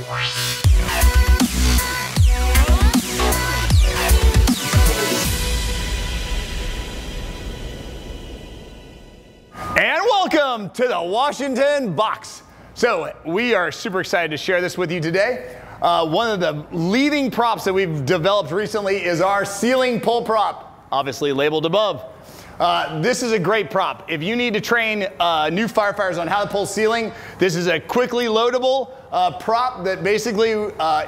And welcome to the Washington box. So we are super excited to share this with you today. One of the leading props that we've developed recently is our ceiling pull prop, obviously labeled above. This is a great prop. If you need to train new firefighters on how to pull ceiling, this is a quickly loadable prop that basically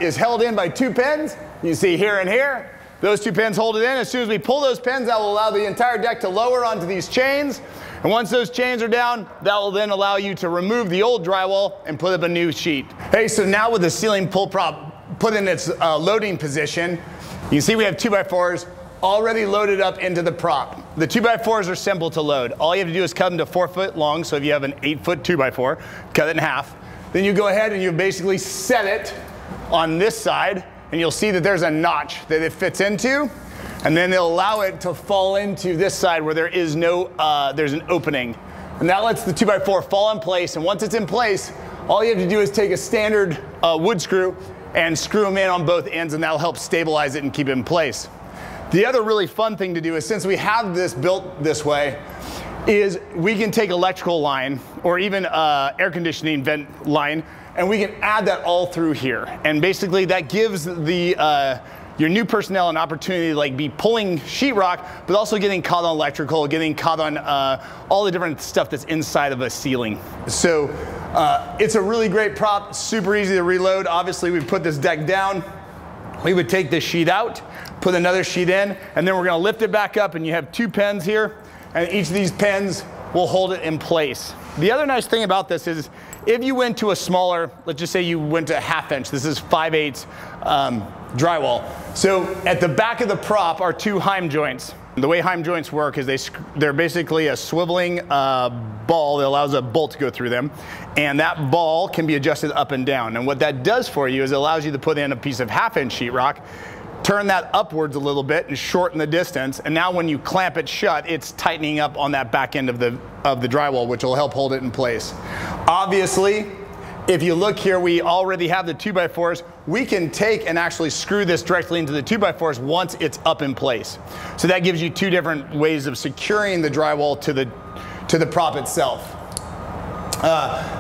is held in by two pins. You see here and here. Those two pins hold it in. As soon as we pull those pins, that will allow the entire deck to lower onto these chains. And once those chains are down, that will then allow you to remove the old drywall and put up a new sheet. Hey, so now with the ceiling pull prop put in its loading position, you can see we have 2x4s. Already loaded up into the prop. The 2x4s are simple to load. All you have to do is cut them to 4 foot long, so if you have an 8 foot 2x4, cut it in half. Then you go ahead and you basically set it on this side, and you'll see that there's a notch that it fits into, and then they'll allow it to fall into this side where there is no, there's an opening. And that lets the 2x4 fall in place, and once it's in place, all you have to do is take a standard wood screw and screw them in on both ends, and that'll help stabilize it and keep it in place. The other really fun thing to do is, since we have this built this way, is we can take electrical line or even air conditioning vent line, and we can add that all through here. And basically that gives the your new personnel an opportunity to like be pulling sheetrock, but also getting caught on electrical, getting caught on all the different stuff that's inside of a ceiling. So it's a really great prop, super easy to reload. Obviously we've put this deck down. We would take this sheet out, put another sheet in, and then we're gonna lift it back up, and you have two pins here, and each of these pins will hold it in place. The other nice thing about this is if you went to a smaller, let's just say you went to a 1/2 inch, this is 5/8 drywall. So at the back of the prop are two Heim joints. The way Heim joints work is they're basically a swiveling ball that allows a bolt to go through them, and that ball can be adjusted up and down. And what that does for you is it allows you to put in a piece of 1/2 inch sheetrock, turn that upwards a little bit and shorten the distance, and now when you clamp it shut, it's tightening up on that back end of the drywall, which will help hold it in place. Obviously, if you look here, we already have the 2x4s. We can take and actually screw this directly into the 2x4s once it's up in place. So that gives you two different ways of securing the drywall to the prop itself.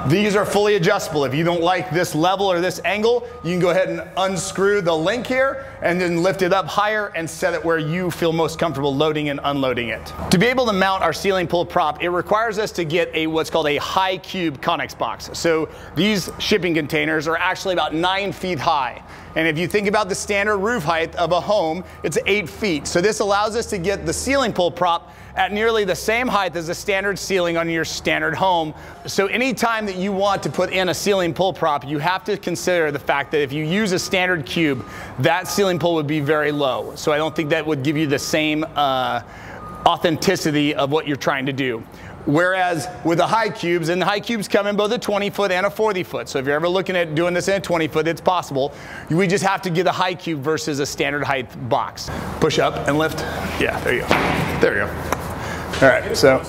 These are fully adjustable. If you don't like this level or this angle, you can go ahead and unscrew the link here and then lift it up higher and set it where you feel most comfortable loading and unloading it. To be able to mount our ceiling pull prop, it requires us to get a what's called a high cube Connex box. So these shipping containers are actually about 9 feet high. And if you think about the standard roof height of a home, it's 8 feet. So this allows us to get the ceiling pull prop at nearly the same height as the standard ceiling on your standard home. So anytime that you want to put in a ceiling pull prop, you have to consider the fact that if you use a standard cube, that ceiling pull would be very low. So I don't think that would give you the same authenticity of what you're trying to do. Whereas with the high cubes, and the high cubes come in both a 20 foot and a 40 foot. So if you're ever looking at doing this in a 20 foot, it's possible. We just have to get a high cube versus a standard height box. Push up and lift. Yeah, there you go. All right, so.